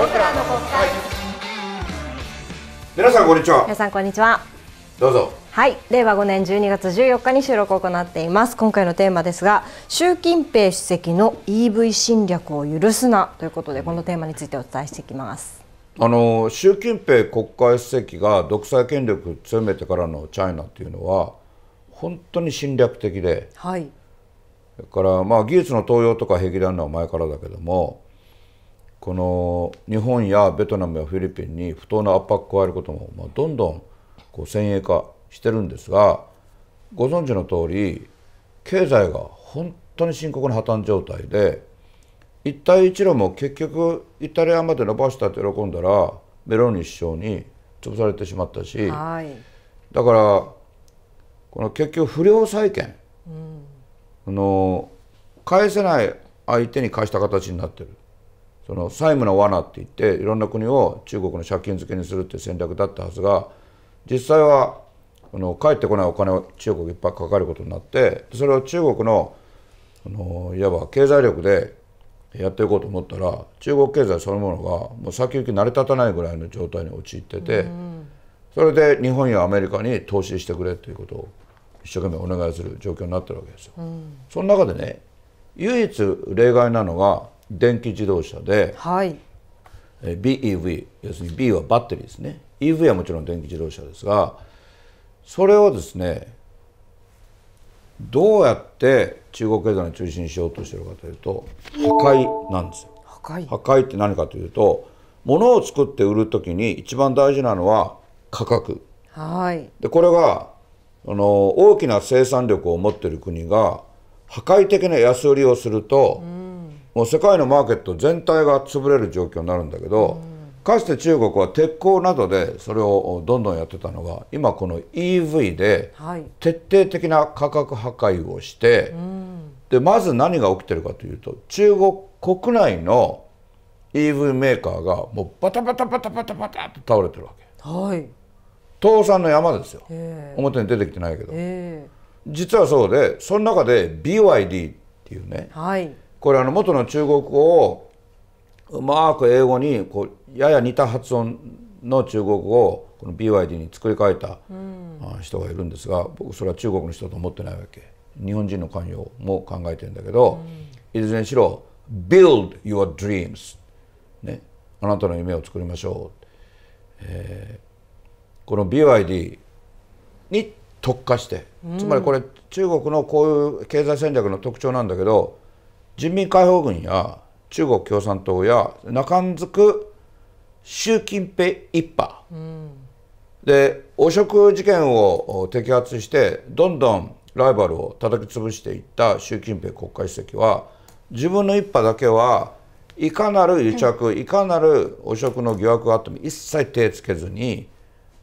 僕らの国会。皆さんこんにちは。皆さんこんにちは。どうぞ。はい、令和5年12月14日に収録を行っています。今回のテーマですが、習近平主席の EV 侵略を許すなということで、このテーマについてお伝えしていきます。習近平国家主席が独裁権力を強めてからのチャイナというのは本当に侵略的で、はい、だからまあ技術の登用とか兵器であるのは前からだけども、この日本やベトナムやフィリピンに不当な圧迫を加えることもまあどんどんこう先鋭化してるんですが、ご存知の通り経済が本当に深刻な破綻状態で。一帯一路も結局イタリアまで伸ばしたと喜んだらメローニ首相に潰されてしまったし、はい、だからこの結局不良債権、うん、返せない相手に貸した形になってる、その債務の罠っていっていろんな国を中国の借金漬けにするっていう戦略だったはずが、実際は返ってこないお金を中国いっぱいかかることになって、それを中国のいわば経済力でやっていこうと思ったら中国経済そのものがもう先行き成り立たないぐらいの状態に陥ってて、それで日本やアメリカに投資してくれということを一生懸命お願いする状況になってるわけですよ。その中でね、唯一例外なのが電気自動車で、はい、BEV、 要するに B はバッテリーですね、 EV はもちろん電気自動車ですが、それをですねどうやって中国経済の中心にしようとしているかというと破壊なんですよ。破壊って何かというと、物を作って売る時に一番大事なのは価格、はい、でこれが大きな生産力を持っている国が破壊的な安売りをすると、うん、もう世界のマーケット全体が潰れる状況になるんだけど、うん、かつて中国は鉄鋼などでそれをどんどんやってたのが、今この EV で徹底的な価格破壊をして、うん、でまず何が起きてるかというと、中国国内の EV メーカーがもうバタバタバタバタバタと倒れてるわけ、はい、倒産の山ですよ、表に出てきてないけど、実はそうで、その中で BYD っていうね、はい、これ元の中国語をうまく英語にこうやや似た発音の中国語をこの BYD に作り変えた人がいるんですが、僕それは中国の人と思ってないわけ。日本人の関与も考えてるんだけど、うん、いずれにしろ「Build your dreams」ね、あなたの夢を作りましょう、この BYD に特化して、うん、つまりこれ中国のこういう経済戦略の特徴なんだけど、人民解放軍や中国共産党や中んづく習近平一派、うん、で汚職事件を摘発してどんどんライバルを叩き潰していった習近平国家主席は、自分の一派だけはいかなる癒着、いかなる汚職の疑惑があっても一切手つけずに、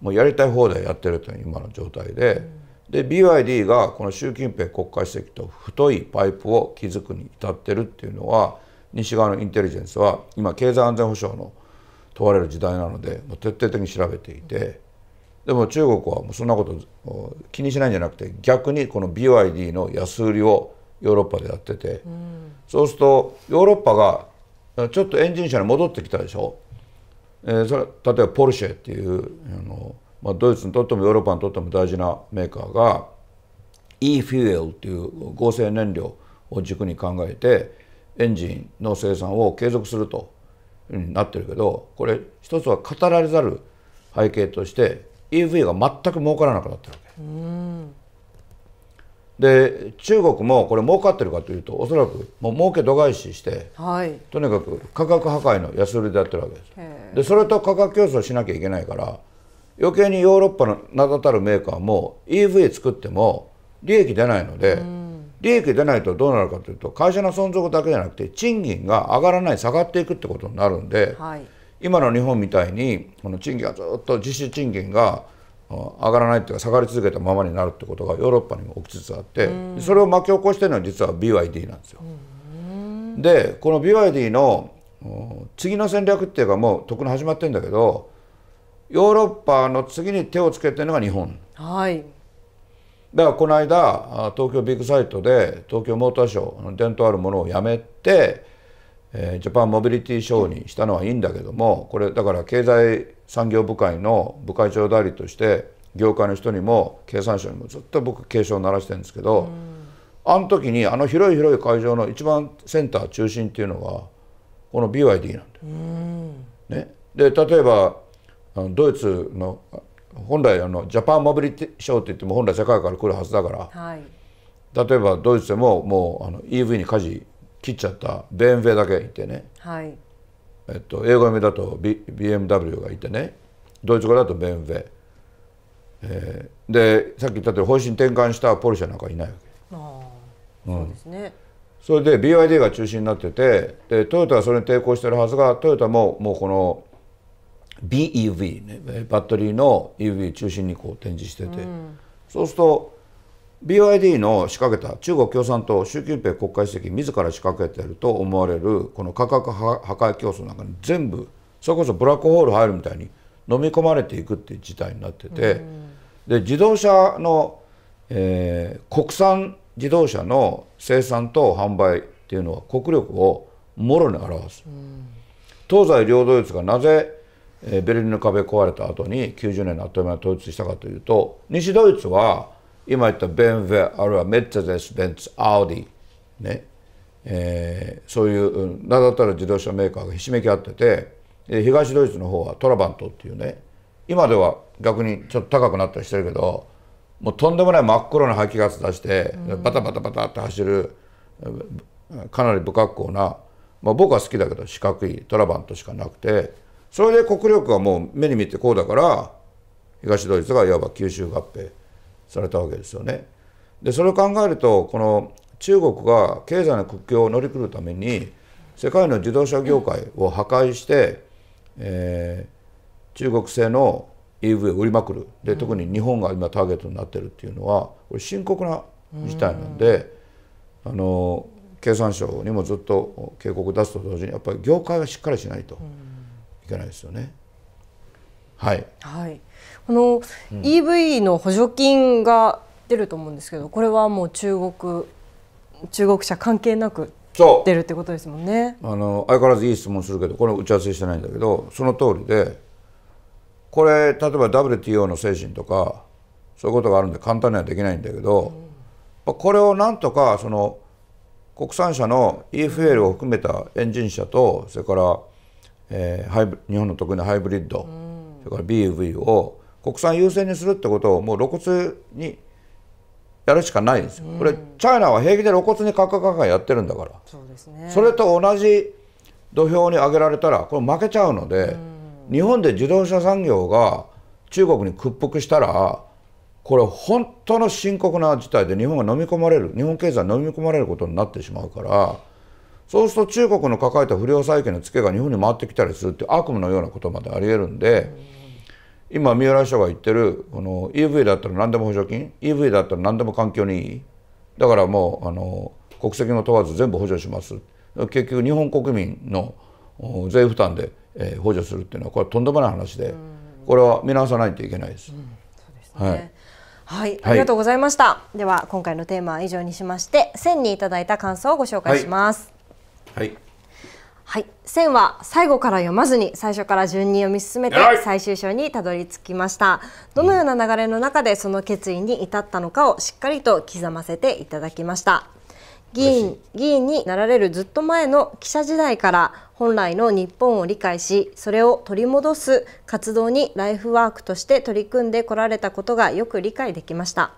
もうやりたい放題やってるという今の状態で、で BYD がこの習近平国家主席と太いパイプを築くに至ってるっていうのは、西側のインテリジェンスは今経済安全保障の問われる時代なので徹底的に調べていて。でも中国はもうそんなこと気にしないんじゃなくて、逆にこの BYD の安売りをヨーロッパでやってて、うん、そうするとヨーロッパがちょっとエンジン車に戻ってきたでしょ、それ例えばポルシェっていうまあ、ドイツにとってもヨーロッパにとっても大事なメーカーが e f u e l っていう合成燃料を軸に考えてエンジンの生産を継続するというふうになってるけど、これ一つは語られざる背景として、EV が全く儲からなくなってるわけ、うん、で中国もこれ儲かってるかというと、おそらくもう儲け度外視して、はい、とにかく価格破壊の安売りでやってるわけです。でそれと価格競争しなきゃいけないから余計にヨーロッパの名だたるメーカーも EV 作っても利益出ないので、うん、利益出ないとどうなるかというと、会社の存続だけじゃなくて賃金が上がらない、下がっていくってことになるんで。はい、今の日本みたいにこの賃金がずっと実質賃金が上がらないというか下がり続けたままになるってことがヨーロッパにも起きつつあって、それを巻き起こしてるのは実は BYD なんですよ。でこの BYD の次の戦略っていうかもうとっくに始まってるんだけど、ヨーロッパの次に手をつけてるのが日本、はい、だからこの間東京ビッグサイトで東京モーターショー、伝統あるものをやめてジャパンモビリティショーにしたのはいいんだけども、これだから経済産業部会の部会長代理として業界の人にも経産省にもずっと僕警鐘を鳴らしてるんですけど、あの時にあの広い広い会場の一番センター中心っていうのがこの BYD なんだよ。ね、で例えばドイツの本来ジャパンモビリティショーって言っても本来世界から来るはずだから、はい、例えばドイツでももうEV に舵切っちゃった BMW だけいてね、はい、英語読みだと BMW がいてね、ドイツ語だと BMW、でさっき言ったとおり方針転換したポルシェなんかいないわけ。あ、そうですね。それで BYD が中心になってて、でトヨタはそれに抵抗してるはずが、トヨタももうこの BEV、ね、バッテリーの EV 中心にこう展示してて、うん、そうするとBYD の仕掛けた中国共産党習近平国家主席自ら仕掛けてると思われるこの価格破壊競争なんかに全部それこそブラックホール入るみたいに飲み込まれていくっていう事態になってて、で自動車の国産自動車の生産と販売っていうのは国力をもろに表す。東西両ドイツがなぜベルリンの壁壊れた後に90年のあっという間に統一したかというと、西ドイツは今言った BMW あるいはメッツェデス・ベンツ・アウディ、ね、そういう名だたる自動車メーカーがひしめき合ってて、東ドイツの方はトラバントっていうね、今では逆にちょっと高くなったりしてるけどもうとんでもない真っ黒な排気ガス出してバタバタバタって走る、かなり不格好な、まあ、僕は好きだけど四角いトラバントしかなくて、それで国力はもう目に見てこうだから東ドイツがいわば吸収合併されたわけですよね。でそれを考えると、この中国が経済の苦境を乗り越えるために世界の自動車業界を破壊して、中国製の EV を売りまくる、で特に日本が今ターゲットになってるっていうのはこれ深刻な事態なんで、経産省にもずっと警告を出すと同時にやっぱり業界はしっかりしないといけないですよね。はい、はい、この EV の補助金が出ると思うんですけど、これはもう中国車関係なく出るってことですもんね。相変わらずいい質問するけど、これ打ち合わせしてないんだけどその通りで、これ例えば WTO の精神とかそういうことがあるんで簡単にはできないんだけど、うん、これをなんとかその国産車の e f u e l を含めたエンジン車と、それから、日本の得意なハイブリッド、うん、それから BEV を国産優先にするってことをもう露骨にやるしかないんですよ。これチャイナは平気で露骨に価格破壊やってるんだから、 そうですね、それと同じ土俵に上げられたらこれ負けちゃうので、日本で自動車産業が中国に屈服したらこれ本当の深刻な事態で、日本が飲み込まれる、日本経済飲み込まれることになってしまうから、そうすると中国の抱えた不良債権のツケが日本に回ってきたりするって悪夢のようなことまでありえるんで、今三浦社が言ってるこの EV だったら何でも補助金、 EV だったら何でも環境にいい、だからもう国籍も問わず全部補助します、結局日本国民の税負担で補助するっていうのはこれはとんでもない話で、これは見直さないといけないです。はい、ありがとうございました。はい、では今回のテーマは以上にしまして、線にいただいた感想をご紹介します。はいはい、はい、線は最後から読まずに最初から順に読み進めて最終章にたどり着きました。どのような流れの中でその決意に至ったのかをしっかりと刻ませていただきました。議員になられるずっと前の記者時代から本来の日本を理解し、それを取り戻す活動にライフワークとして取り組んでこられたことがよく理解できました。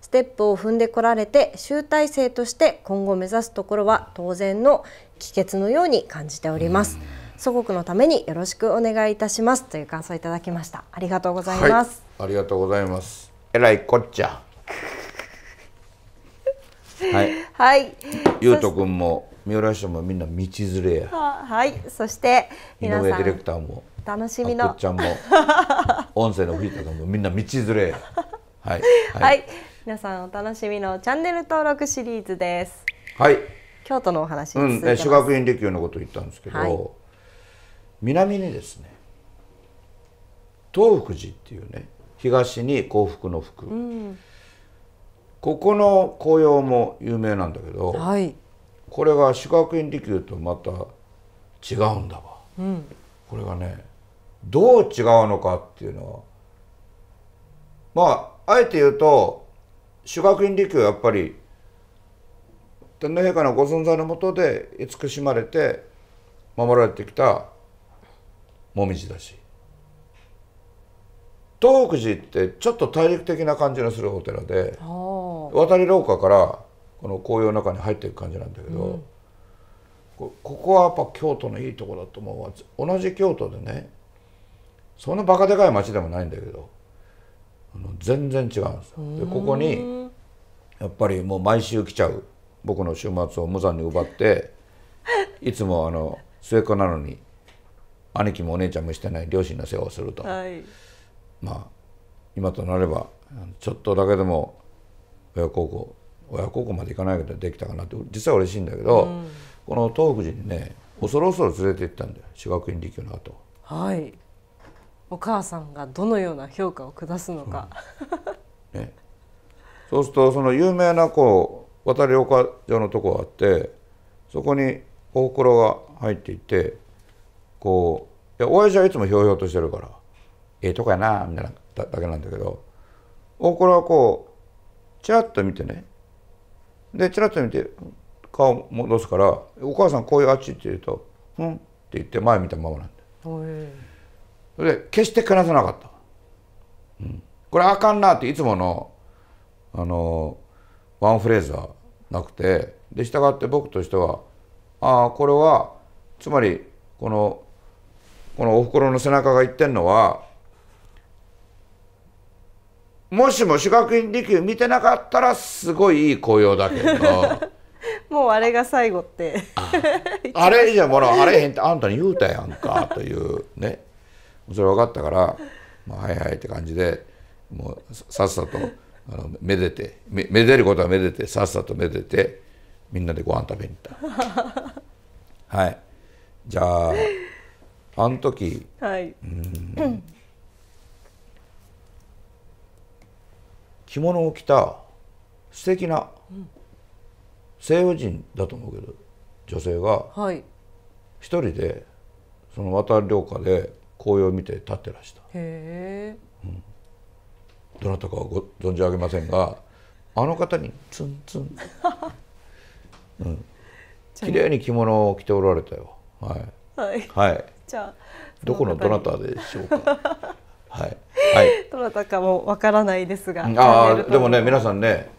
ステップを踏んでこられて、集大成として今後目指すところは当然の帰結のように感じております。祖国のためによろしくお願いいたしますという感想をいただきました。ありがとうございます。はい、ありがとうございます。えらいこっちゃ。はい。はい。ゆうと君も三浦氏もみんな道連れや。はい。そして皆さん井上ディレクターも楽しみのこっちゃんも音声のフリーターもみんな道連れや。はい。はい。はい、皆さんお楽しみのチャンネル登録シリーズです。はい。京都のお話に続いてます。私学院離宮のことを言ったんですけど、はい、南にですね東福寺っていうね、東に幸福の福、うん、ここの紅葉も有名なんだけど、はい、これが私学院離宮とまた違うんだわ、うん、これがねどう違うのかっていうのはまああえて言うと朱学院理教はやっぱり天皇陛下のご存在のもとで慈しまれて守られてきた紅葉だし、東福寺ってちょっと大陸的な感じのするお寺で渡り廊下からこの紅葉の中に入っていく感じなんだけど、うん、ここはやっぱ京都のいいとこだと思うわ。同じ京都でねそんなバカでかい町でもないんだけど全然違うんですよ。でここにやっぱりもう毎週来ちゃう僕の週末を無残に奪っていつも末っ子なのに兄貴もお姉ちゃんもしてない両親の世話をすると、はい、まあ今となればちょっとだけでも親孝行までいかないけどできたかなって実は嬉しいんだけど、うん、この東福寺にね恐る恐る連れて行ったんだよ朱学院理教の後。はい。お母さんがどのような評価を下すのか、うんね、そうするとその有名なこう渡り丘上のとこがあってそこにおふくろが入っていてこういや親父はいつもひょうひょうとしてるから「ええとこやな」みたいなだけなんだけどおふくろはこうチラッと見てねでチラッと見て顔戻すから「お母さんこういうあっち」って言うと「うん」って言って前見たままなんだ。それで決してけなさなかった、うん、これあかんなっていつものワンフレーズはなくてで従って僕としてはああこれはつまりこのおふくろの背中が言ってんのはもしも朱学院理教見てなかったらすごいいい紅葉だけどもうあれが最後ってあれじゃものあれへんってあんたに言うたやんかというねそれ分かったから「まあ、はいはい」って感じでもうさっさとめでてめでることはめでてさっさとめでてみんなでご飯食べに行ったはいじゃああの時、はい、うん着物を着た素敵な西洋人だと思うけど女性が一人でその渡り廊下で紅葉を見て立ってらした。へえ、うん。どなたかはご存じ上げませんが、あの方にツンツン。うん。綺麗に着物を着ておられたよ。はい。はい。はい。じゃあどこのどなたでしょうか。はい。はい。どなたかもわからないですが。ああ、でもね皆さんね、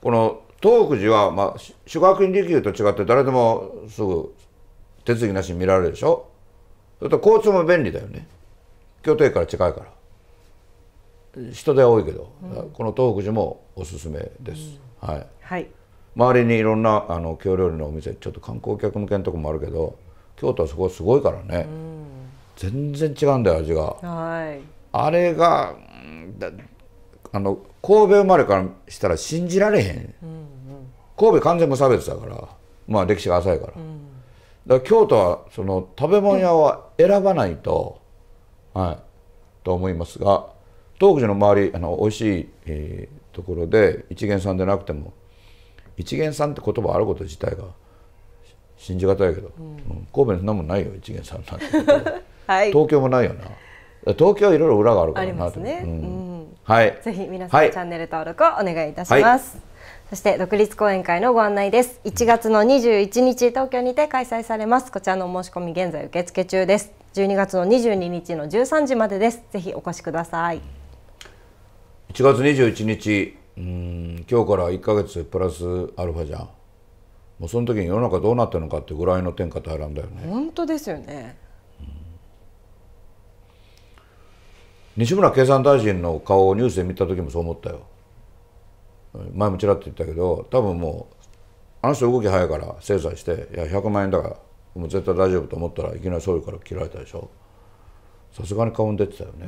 この東福寺はまあ朱学院理教と違って誰でもすぐ手続きなしに見られるでしょ。それと交通も便利だよね。京都駅から近いから人手は多いけど、うん、この東福寺もおすすめです、うん、はい、はい、周りにいろんな京料理のお店ちょっと観光客向けのとこもあるけど京都はそこすごいからね、うん、全然違うんだよ味が、はい、あれが神戸生まれからしたら信じられへん、うんうん、神戸完全無差別だからまあ歴史が浅いから。うんだから京都はその食べ物屋は選ばないと、うん、はいと思いますが東福寺の周り美味しい、ところで一見さんでなくても一見さんって言葉あること自体が信じがたいけど、うんうん、神戸にそんなもんないよ一見さんなんて、はい、東京もないよな東京はいろいろ裏があるからなとぜひ皆さん、はい、チャンネル登録をお願いいたします。はいそして独立講演会のご案内です。1月の21日東京にて開催されます。こちらのお申し込み現在受付中です。12月の22日の13時までです。ぜひお越しください。1月21日、今日から1ヶ月プラスアルファじゃん。もうその時に世の中どうなってるのかってぐらいの天下平乱だよね。本当ですよね。西村経産大臣の顔をニュースで見た時もそう思ったよ。前もちらっと言ったけど多分もうあの人動き早いから制裁していや100万円だからもう絶対大丈夫と思ったらいきなり総理から切られたでしょ。さすがに顔に出てたよね、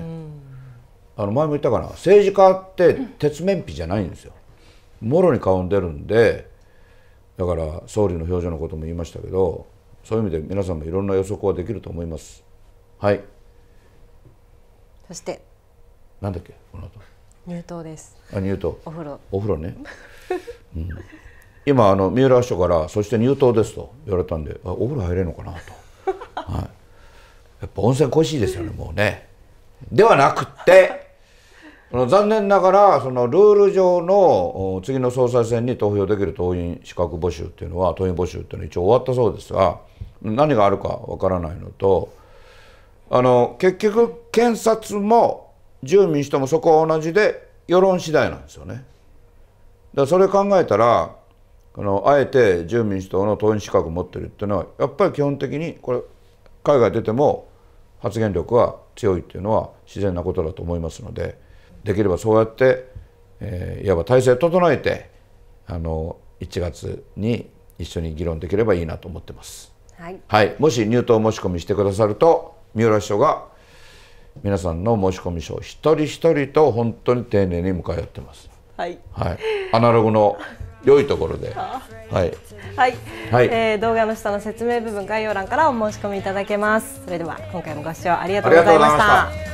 うん、前も言ったかな政治家って鉄面皮じゃないんですよもろに顔に出るんでだから総理の表情のことも言いましたけどそういう意味で皆さんもいろんな予測はできると思います。はいそしてなんだっけこの後入湯です。あ、入湯。お風呂ね。うん、今三浦市長からそして入湯ですと言われたんで、あ、お風呂入れるのかなと。はい、やっぱ温泉恋しいですよねもうね。ではなくて残念ながらそのルール上の次の総裁選に投票できる党員資格募集っていうのは党員募集っていうのは一応終わったそうですが、何があるかわからないのと、結局検察も自由民主党もそこは同じで世論次第なんですよね。だからそれ考えたらあえて自由民主党の党員資格を持ってるっていうのはやっぱり基本的にこれ海外出ても発言力は強いっていうのは自然なことだと思いますので、できればそうやって、いわば体制を整えて1月に一緒に議論できればいいなと思ってます。はい、はい、もし入党申し込みしてくださると三浦秘書が皆さんの申し込み書を一人一人と本当に丁寧に向かい合ってます。はい、はい、アナログの良いところで、はい、はい、動画の下の説明部分概要欄からお申し込みいただけます。それでは今回もご視聴ありがとうございました。